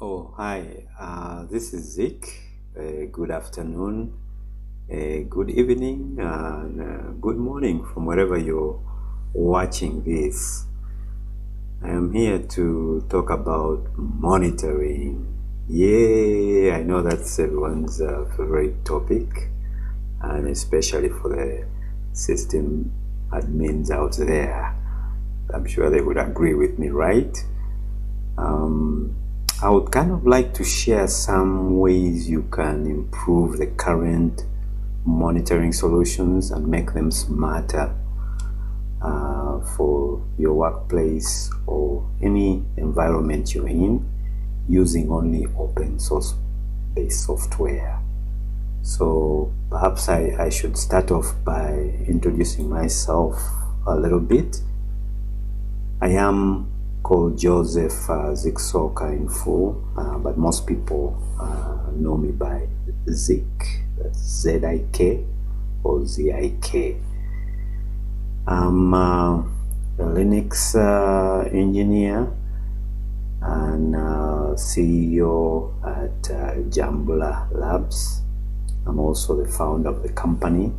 Oh, hi, this is Zik. Good afternoon, good evening, and good morning from wherever you're watching this. I am here to talk about monitoring. Yay, I know that's everyone's favorite topic, and especially for the system admins out there. I'm sure they would agree with me, right? I would kind of like to share some ways you can improve the current monitoring solutions and make them smarter for your workplace or any environment you're in, using only open source based software. So perhaps I should start off by introducing myself a little bit. I am called Joseph Ziksoka in full, but most people know me by Zik, that's Z-I-K or Z-I-K. I'm a Linux engineer and CEO at Jambula Labs. I'm also the founder of the company.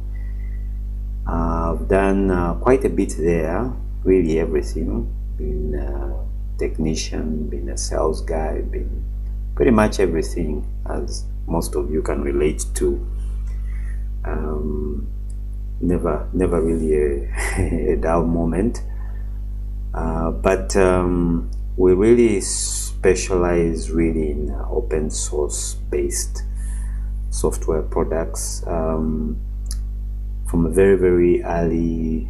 I've done quite a bit there, really everything. Been a technician, been a sales guy, been pretty much everything, as most of you can relate to. Never really a dull moment. But we really specialize really in open source based software products from a very, very early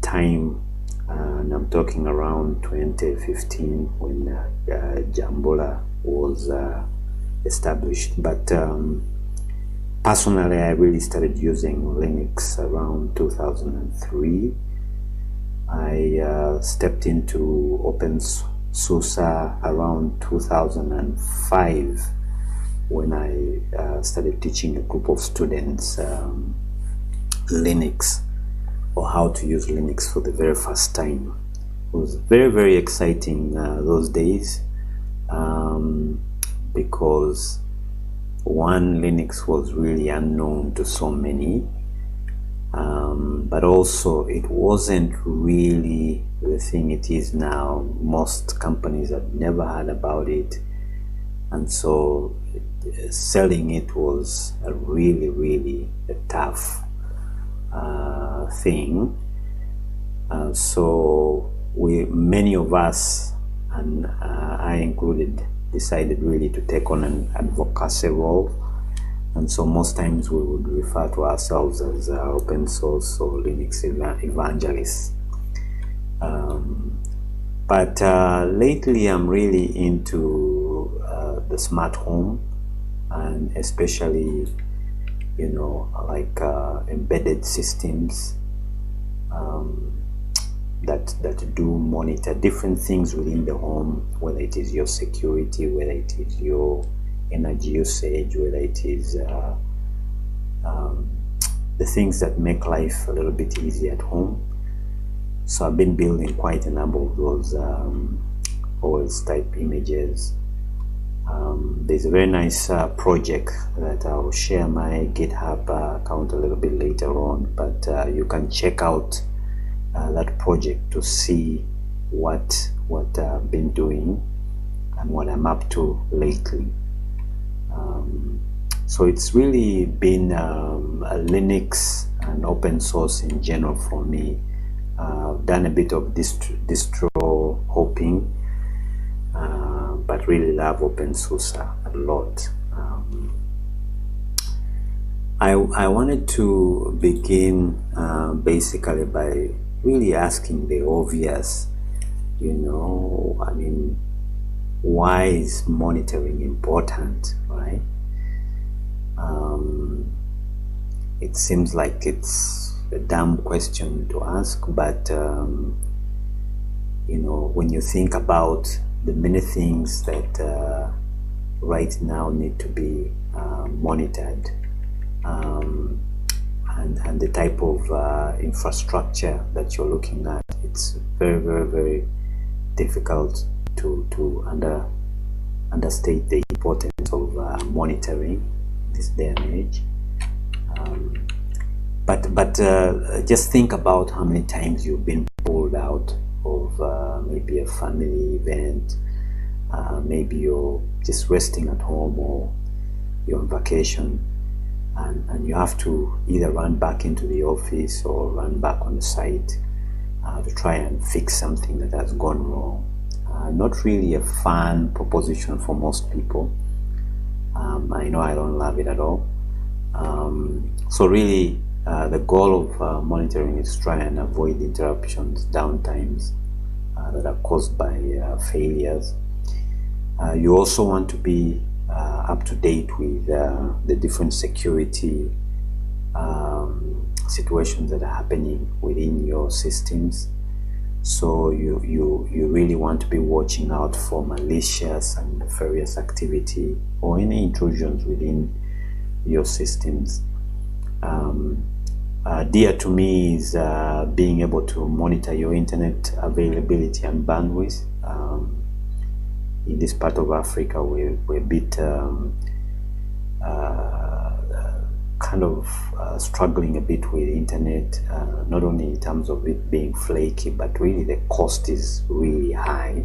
time. And I'm talking around 2015 when Jambula was established. But personally, I really started using Linux around 2003. I stepped into openSUSE around 2005 when I started teaching a group of students Linux, or how to use Linux for the very first time. It was very, very exciting those days, because one, Linux was really unknown to so many, but also it wasn't really the thing it is now. Most companies have never heard about it, and so selling it was a really, really tough thing. So many of us, and I included, decided really to take on an advocacy role, and so most times we would refer to ourselves as open source or Linux evangelists. But lately I'm really into the smart home, and especially, you know, like embedded systems that do monitor different things within the home, whether it is your security, whether it is your energy usage, whether it is the things that make life a little bit easier at home. So I've been building quite a number of those OS type images. There's a very nice project that I'll share my GitHub account a little bit later on, but you can check out that project to see what I've been doing and what I'm up to lately. So it's really been a Linux and open source in general for me. I've done a bit of distro hopping, but really love openSUSE a lot. I wanted to begin basically by really asking the obvious, you know, I mean, why is monitoring important, right? It seems like it's a dumb question to ask, but, you know, when you think about the many things that right now need to be monitored, and the type of infrastructure that you're looking at, it's very, very, very difficult to under understate the importance of monitoring this day and age. But just think about how many times you've been pulled out of maybe a family event, maybe you're just resting at home or you're on vacation, and you have to either run back into the office or run back on the site to try and fix something that has gone wrong. Not really a fun proposition for most people. I know I don't love it at all. So really, the goal of monitoring is to try and avoid interruptions, downtimes that are caused by failures. You also want to be up to date with the different security situations that are happening within your systems. So you really want to be watching out for malicious and nefarious activity or any intrusions within your systems. Dear to me is being able to monitor your internet availability and bandwidth. In this part of Africa, we're a bit struggling a bit with internet, not only in terms of it being flaky, but really the cost is really high.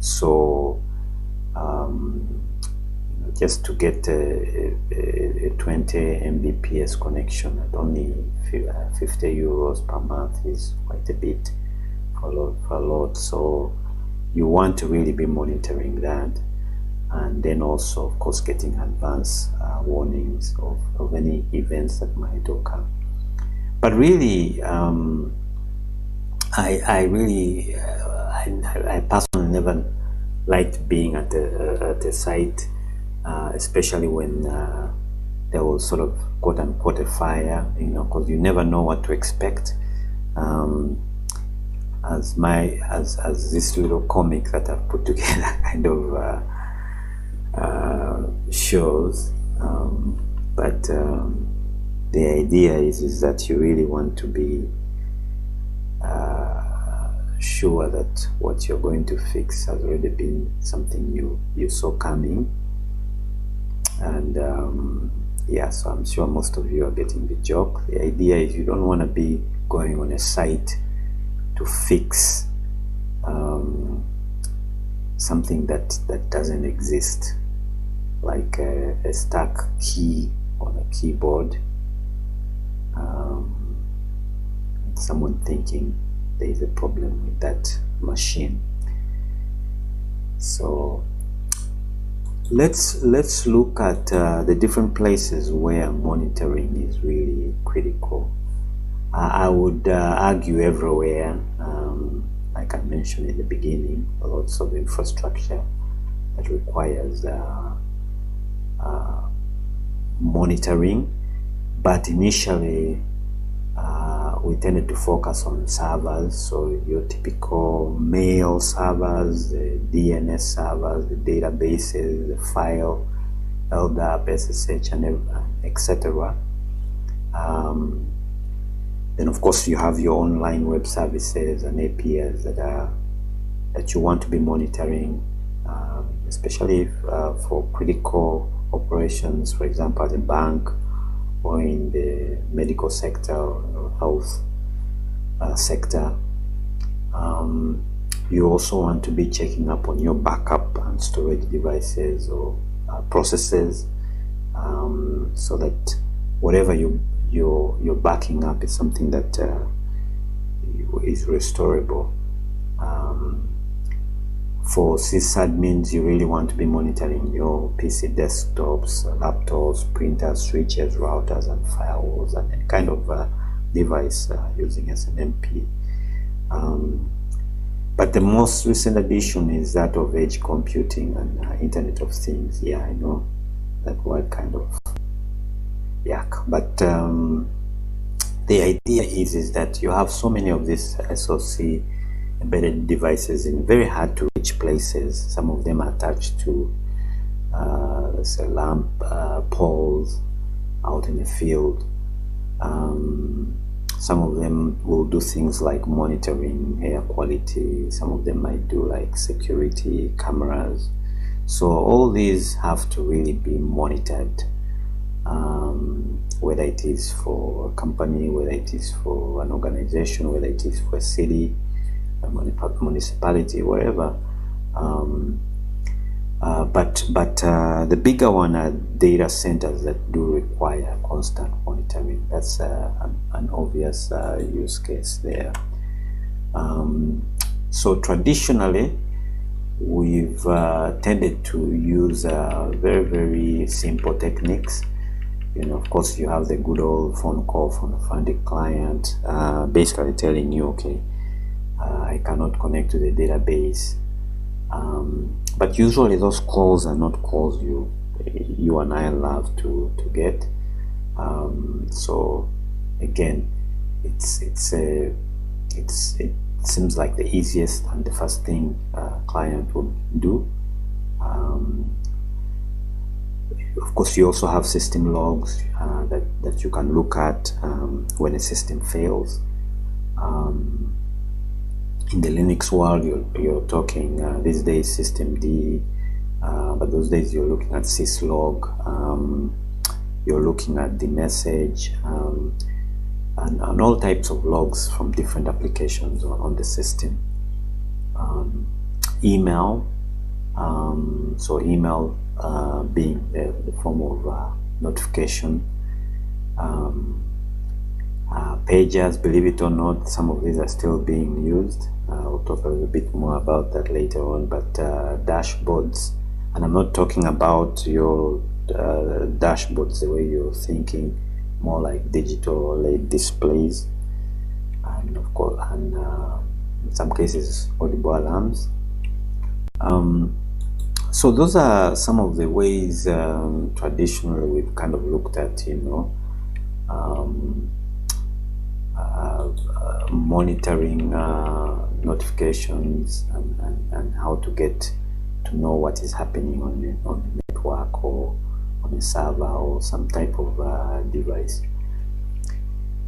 So just to get a 20 Mbps connection at only 50 euros per month is quite a bit for a lot. So you want to really be monitoring that, and then also, of course, getting advance warnings of any events that might occur. But really, I personally never liked being at a site, especially when there was sort of quote unquote a fire, you know, because you never know what to expect. As this little comic that I've put together kind of shows, but the idea is that you really want to be sure that what you're going to fix has already been something you saw coming. And yeah, so I'm sure most of you are getting the joke. The idea is you don't want to be going on a site to fix something that doesn't exist, like a stuck key on a keyboard, someone thinking there is a problem with that machine. So let's look at the different places where monitoring is really critical. I would argue everywhere, like I mentioned in the beginning, lots of infrastructure that requires monitoring, but initially we tended to focus on servers, so your typical mail servers, the DNS servers, the databases, the file, LDAP, SSH, and etc. Then of course you have your online web services and APIs that you want to be monitoring, especially for critical operations, for example at a bank or in the medical sector or health sector. You also want to be checking up on your backup and storage devices or processes, so that whatever you're backing up is something that is restorable. For sysadmins, you really want to be monitoring your PC desktops, laptops, printers, switches, routers, and firewalls, and any kind of device using SNMP. But the most recent addition is that of edge computing and Internet of Things. Yeah, I know that word kind of yuck, but the idea is that you have so many of these SoC embedded devices in very hard to reach places. Some of them are attached to say lamp poles out in the field. Some of them will do things like monitoring air quality. Some of them might do like security cameras. So all these have to really be monitored, whether it is for a company, whether it is for an organization, whether it is for a city, a municipality, wherever. But the bigger one are data centers that do require constant monitoring. That's an obvious use case there. So traditionally, we've tended to use very, very simple techniques. You know, of course, you have the good old phone call from a friendly client, basically telling you, okay, I cannot connect to the database. But usually those calls are not calls you and I love to get. So again, it seems like the easiest and the first thing a client would do. Of course, you also have system logs that you can look at when a system fails. In the Linux world, you're talking these days systemd, but those days you're looking at syslog, you're looking at the message, and all types of logs from different applications on the system. Email, so email being the form of notification. Pages, believe it or not, some of these are still being used. I'll talk a little bit more about that later on, but dashboards, and I'm not talking about your dashboards the way you're thinking, more like digital OLED displays, and of course, and in some cases, audible alarms. So those are some of the ways traditionally we've kind of looked at, you know, monitoring notifications and how to get to know what is happening on the network or on a server or some type of device.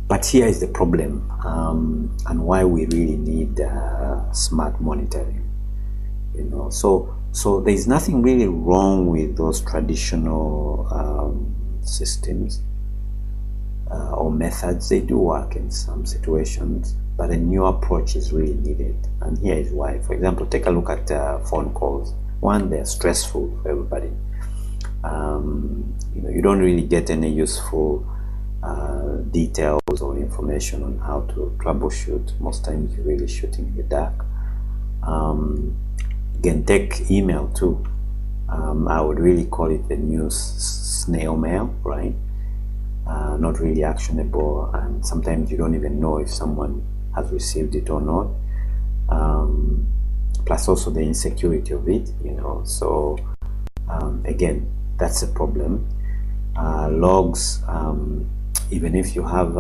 But here is the problem, and why we really need smart monitoring. You know, so there is nothing really wrong with those traditional systems. Or methods, they do work in some situations, but a new approach is really needed, and here is why. For example, take a look at phone calls. One, they're stressful for everybody. You know, you don't really get any useful details or information on how to troubleshoot. Most times, you're really shooting in the dark. Again, take email too. I would really call it the new snail mail, right? Not really actionable, and sometimes you don't even know if someone has received it or not. Plus also the insecurity of it, you know. So again, that's a problem. Logs, even if you have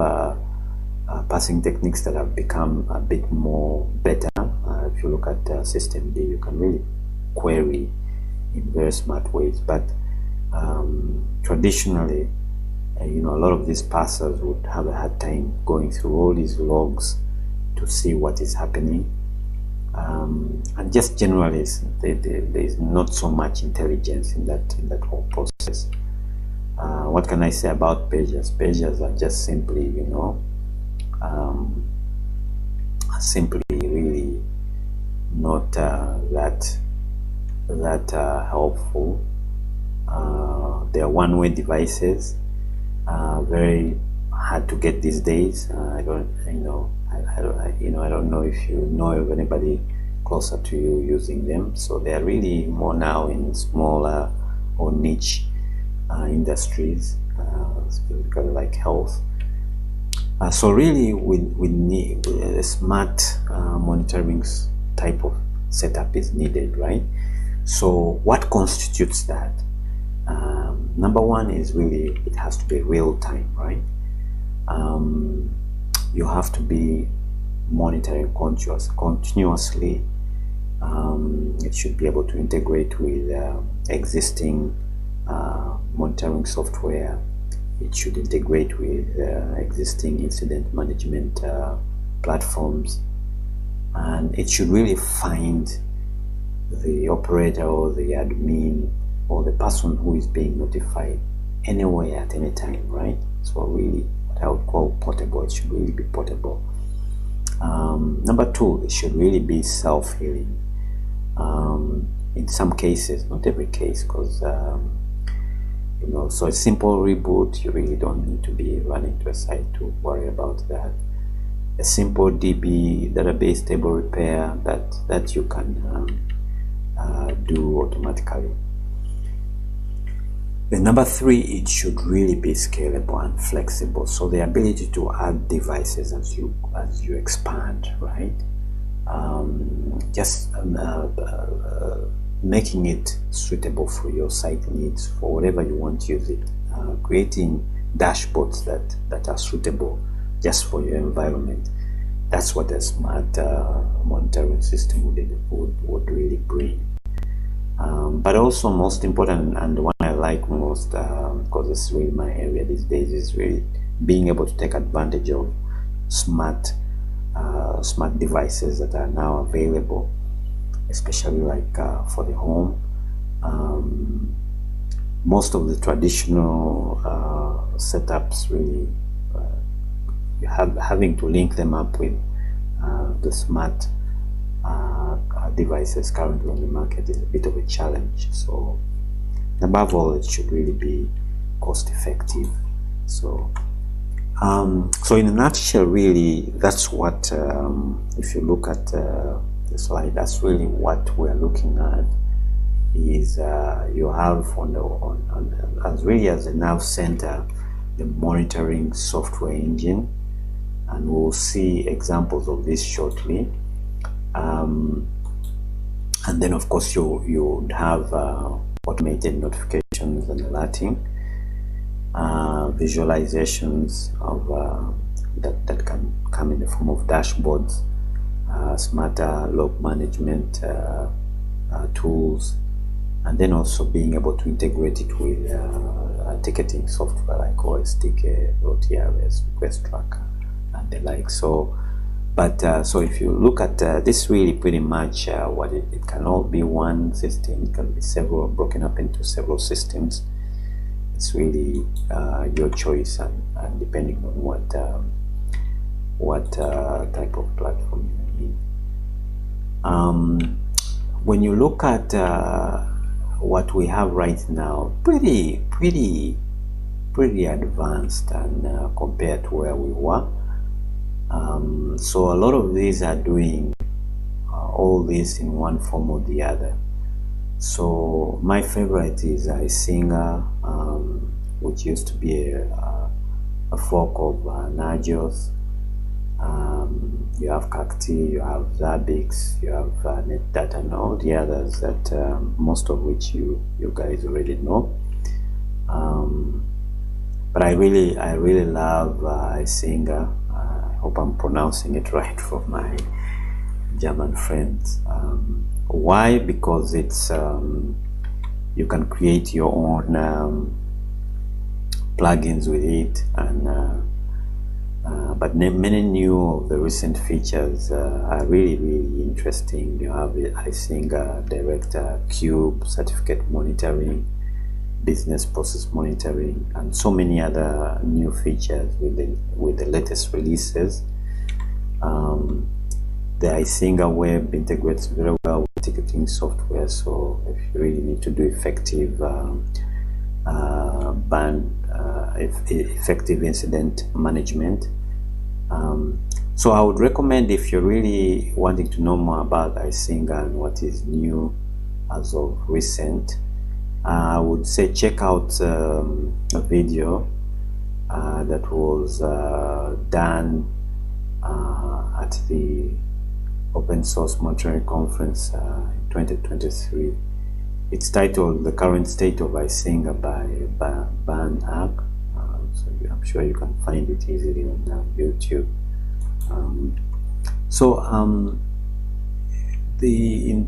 passing techniques that have become a bit more better, if you look at systemd, you can really query in very smart ways. But traditionally, you know, a lot of these passers would have a hard time going through all these logs to see what is happening, and just generally there is not so much intelligence in that whole process. What can I say about pages? Pages are just simply, you know, simply really not that helpful. They are one-way devices. Very hard to get these days. I don't know if you know of anybody closer to you using them. So they are really more now in smaller or niche industries, specifically like health. So really, we need a smart monitoring type of setup is needed, right? So what constitutes that? Number one is really, it has to be real time, right? You have to be monitoring continuously. It should be able to integrate with existing monitoring software. It should integrate with existing incident management platforms, and it should really find the operator or the admin or the person who is being notified anywhere at any time, right? So really what I would call portable. It should really be portable. Number two, it should really be self-healing. In some cases, not every case, because you know, so a simple reboot, you really don't need to be running to a site to worry about that. A simple DB, database table repair, that you can do automatically. The number three, it should really be scalable and flexible. So the ability to add devices as you expand, right? Making it suitable for your site needs, for whatever you want to use it, creating dashboards that are suitable just for your environment. That's what a smart monitoring system would really bring. But also most important, and the one I like most, because it's really my area these days, is really being able to take advantage of smart devices that are now available, especially like for the home. Most of the traditional setups, really you have having to link them up with the smart devices currently on the market is a bit of a challenge. So above all, it should really be cost effective. So so in a nutshell, really that's what, if you look at the slide, that's really what we're looking at, is you have as a nerve center the monitoring software engine, and we'll see examples of this shortly. And then of course you would have automated notifications and alerting, visualizations of that can come in the form of dashboards, smarter log management tools, and then also being able to integrate it with ticketing software like OSTK, OTRS, Request Tracker, and the like. So, so if you look at this, really pretty much what it can all be one system. It can be several, broken up into several systems. It's really your choice, and depending on what type of platform you need. When you look at what we have right now, pretty advanced, and compared to where we were. So a lot of these are doing all this in one form or the other. So my favorite is Icinga, which used to be a fork of Nagios. You have Cacti, you have Zabbix, you have NetData, and all the others that most of which you guys already know. But I really love Icinga. I hope I'm pronouncing it right for my German friends. Why? Because it's you can create your own plugins with it, and but many new of the recent features are really interesting. You have Icinga Director, Cube, certificate monitoring, business process monitoring, and so many other new features with the latest releases. The Icinga web integrates very well with ticketing software, so if you really need to do effective effective incident management. So I would recommend, if you're really wanting to know more about Icinga and what is new as of recent, I would say check out a video that was done at the Open Source Monitoring Conference in 2023. It's titled "The Current State of Icinga" by Ban Haag. So I'm sure you can find it easily on YouTube.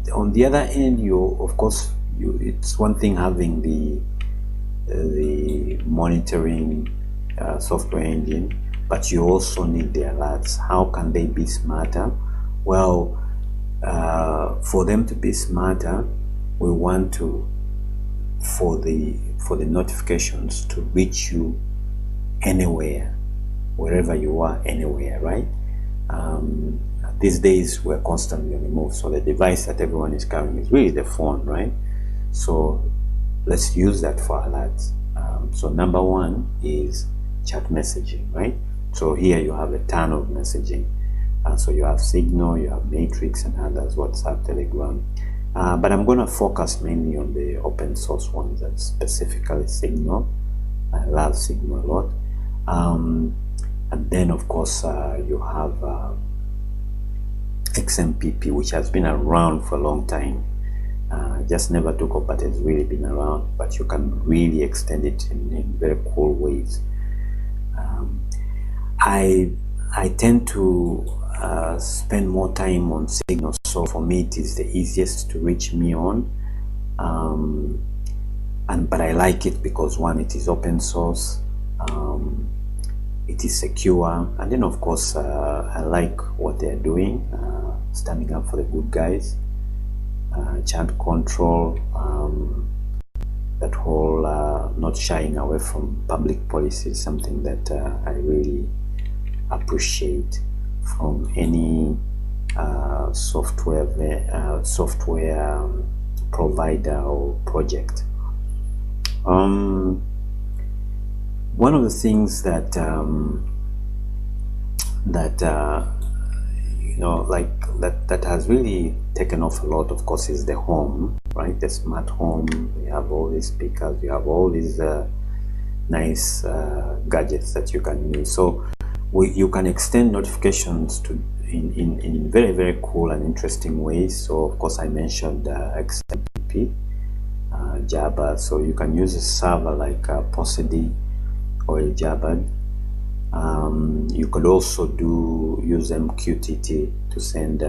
On the other end, it's one thing having the monitoring software engine, but you also need the alerts. How can they be smarter? Well, for them to be smarter, we want to for the notifications to reach you anywhere, wherever you are, anywhere, right? These days we're constantly on the move, so the device that everyone is carrying is really the phone, right? So let's use that for alerts. So number one is chat messaging, right? So here you have a ton of messaging. So you have Signal, you have Matrix and others, WhatsApp, Telegram. But I'm going to focus mainly on the open source ones, and specifically Signal. I love Signal a lot. And then, of course, you have XMPP, which has been around for a long time. Just never took off, but it's really been around. But you can really extend it in very cool ways. I tend to spend more time on Signal, so for me it is the easiest to reach me on, but I like it because, one, it is open source, it is secure, and then of course I like what they are doing, standing up for the good guys, chant control, that whole not shying away from public policy is something that I really appreciate from any software provider or project. One of the things that that has really taken off a lot, of course, is the home, right? The smart home. You have all these speakers. You have all these nice gadgets that you can use. So you can extend notifications to in very, very cool and interesting ways. So, of course, I mentioned XMPP, Jabber. So you can use a server like Prosody or a Jabber. You could also use MQTT to send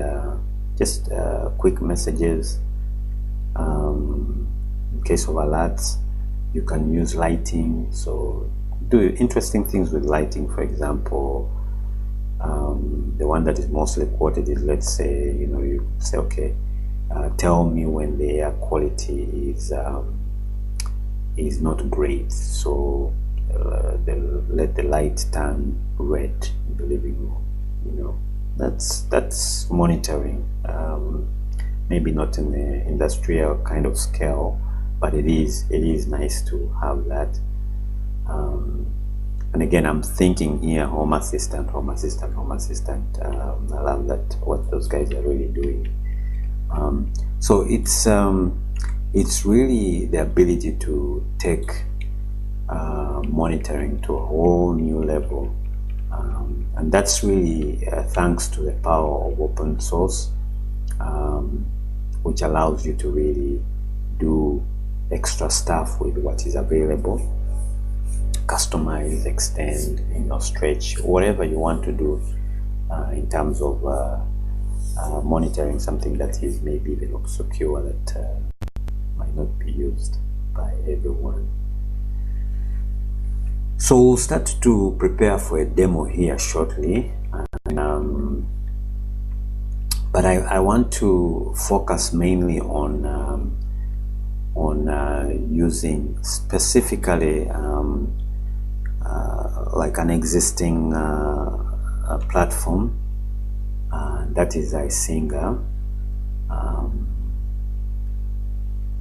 just quick messages. In case of alerts, you can use lighting. So do interesting things with lighting. For example, the one that is mostly quoted is, let's say, you say, okay, tell me when the air quality is not great, so let the light turn red in the living room. That's monitoring. Maybe not in the industrial kind of scale, but it is nice to have that. And again, I'm thinking here, Home Assistant. I love that, what those guys are really doing. So it's really the ability to take monitoring to a whole new level, and that's really thanks to the power of open source, which allows you to really do extra stuff with what is available. Customize, extend, stretch, whatever you want to do in terms of monitoring something that is maybe even not secure, that might not be used by everyone. So we'll start to prepare for a demo here shortly, and, but I want to focus mainly on using specifically like an existing platform, that is Icinga,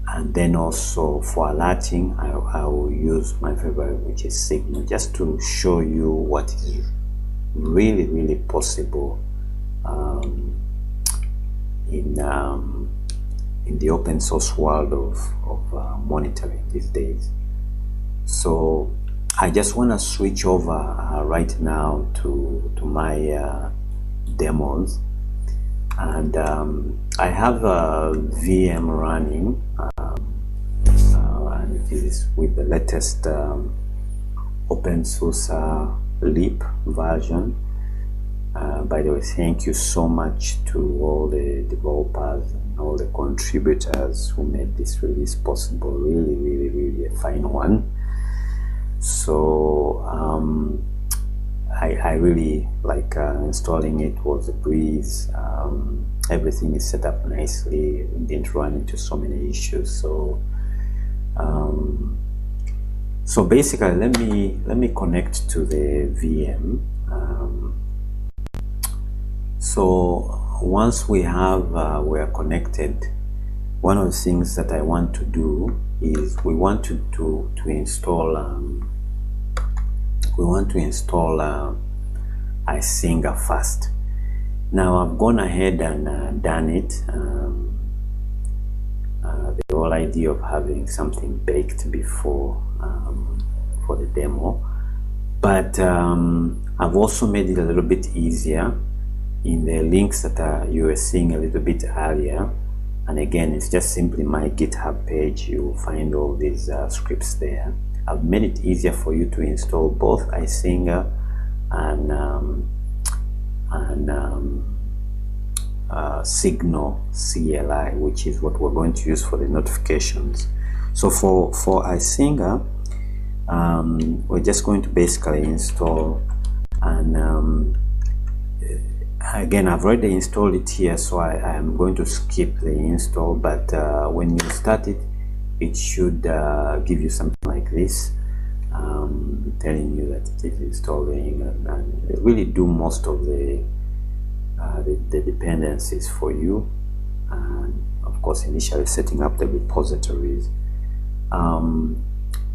and then also for alerting I will use my favorite, which is Signal, just to show you what is really, really possible in the open source world of monitoring these days. So I just want to switch over right now to my demos, and I have a VM running, and it is with the latest openSUSE lib version. By the way, thank you so much to all the developers and all the contributors who made this release possible. Really, really, really a fine one. So I really like installing it was a breeze. Everything is set up nicely. We didn't run into so many issues. So, so basically, let me connect to the VM. So once we have we are connected, one of the things that I want to do is we want to install. We want to install Icinga first. Now I've gone ahead and done it. The whole idea of having something baked before for the demo, but I've also made it a little bit easier in the links that you were seeing a little bit earlier. And again, it's just simply my GitHub page. You'll find all these scripts there. I've made it easier for you to install both Icinga and Signal CLI, which is what we're going to use for the notifications. So for Icinga, we're just going to basically install, and again, I've already installed it here, so I'm going to skip the install, but when you start it, it should give you something like this, telling you that it is installing, and they really do most of the dependencies for you, and of course initially setting up the repositories.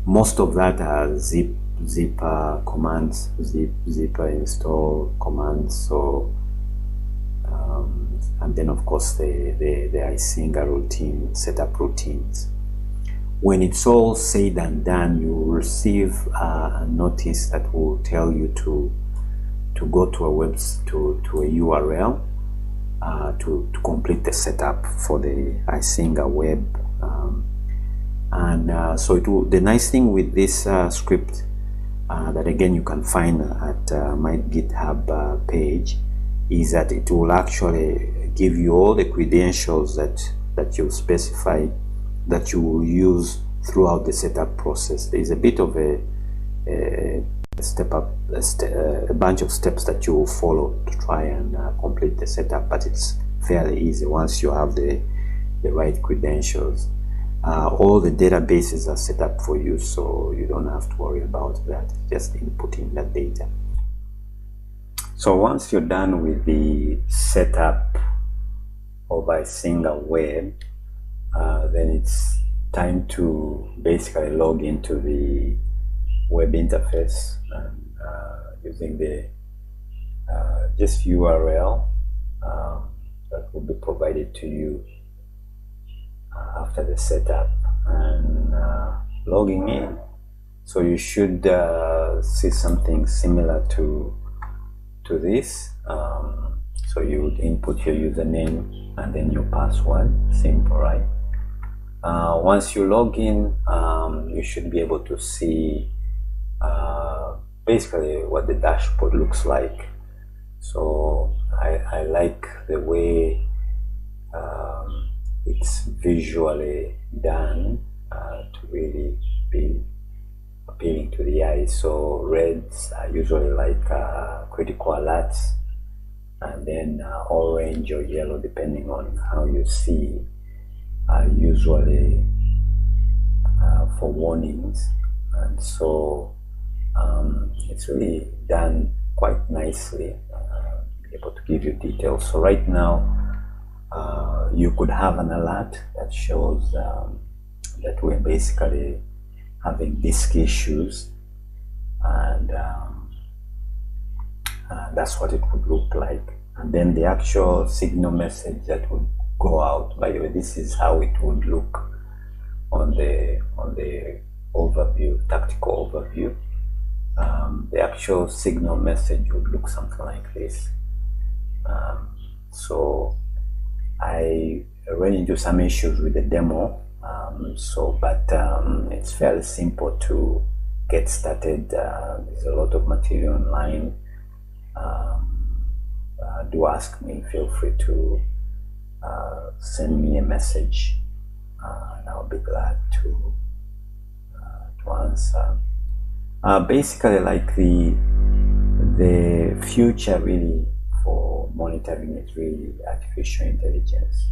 Most of that are zipper commands, zipper install commands. So and then of course the Icinga routine, setup routines. When it's all said and done, you will receive a notice that will tell you to go to a to a URL to complete the setup for the Icinga web. So the nice thing with this script that again you can find at my GitHub page is that it will actually give you all the credentials that you've specified that you will use throughout the setup process. There is a bit of a bunch of steps that you will follow to try and complete the setup, but it's fairly easy once you have the right credentials. All the databases are set up for you, so you don't have to worry about that. Just inputting that data. So once you're done with the setup of Icinga web, then it's time to basically log into the web interface and, using the just URL that will be provided to you after the setup, and logging in. So you should see something similar to this. So you would input your username and then your password. Simple, right? Once you log in, you should be able to see basically what the dashboard looks like. So I like the way it's visually done to really be appealing to the eye. So reds are usually like critical alerts, and then orange or yellow, depending on how you see, are usually for warnings. And so it's really done quite nicely, able to give you details. So right now you could have an alert that shows that we're basically having disk issues, and that's what it would look like. And then the actual Signal message that would go out. By the way, this is how it would look on the overview, tactical overview. The actual Signal message would look something like this. So I ran into some issues with the demo. But it's fairly simple to get started. There's a lot of material online. Do ask me. Feel free to send me a message, and I'll be glad to answer. Basically, like the the future really for monitoring is really artificial intelligence,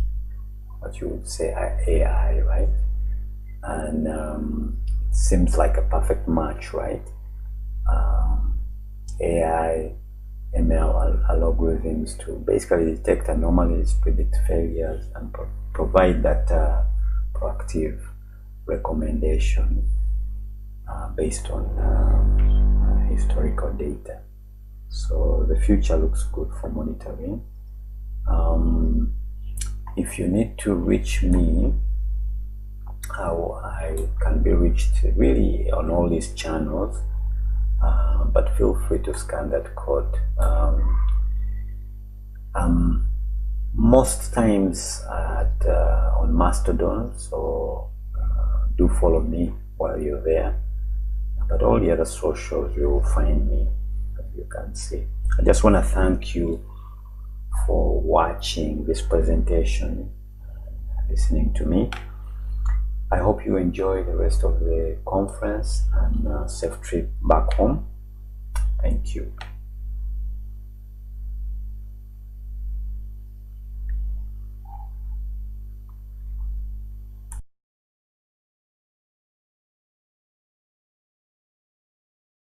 what you would say AI, right? And it seems like a perfect match, right? AI, ML algorithms to basically detect anomalies, predict failures, and provide that proactive recommendation based on historical data. So the future looks good for monitoring. If you need to reach me, how I can be reached really on all these channels, but feel free to scan that code. Most times at, on Mastodon, so do follow me while you're there, but all the other socials you will find me, as you can see. I just want to thank you for watching this presentation and listening to me. I hope you enjoy the rest of the conference and a safe trip back home. Thank you.